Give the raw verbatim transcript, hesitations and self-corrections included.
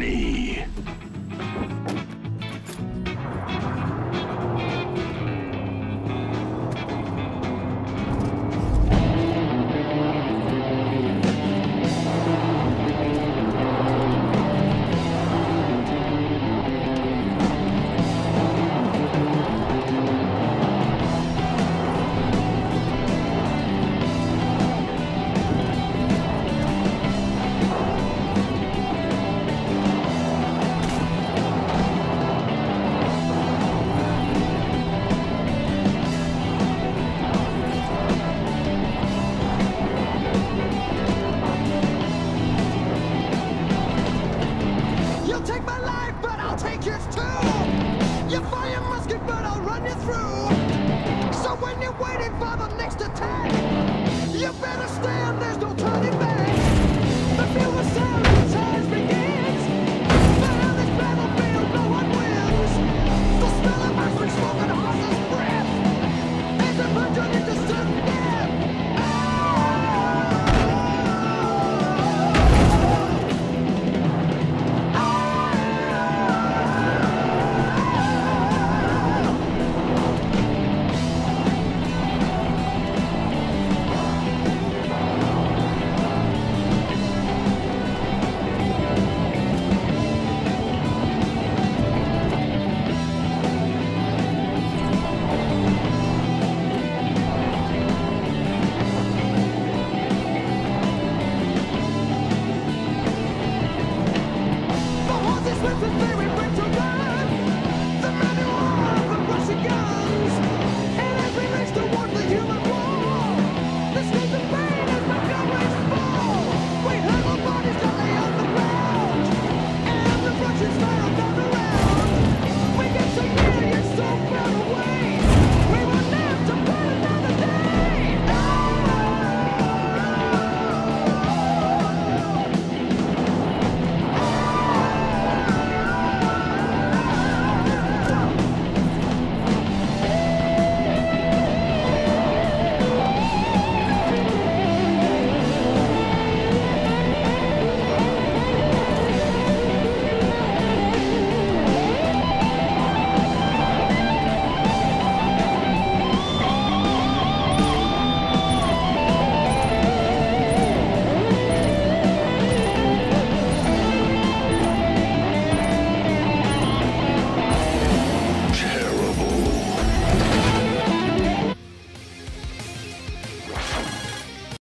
journey.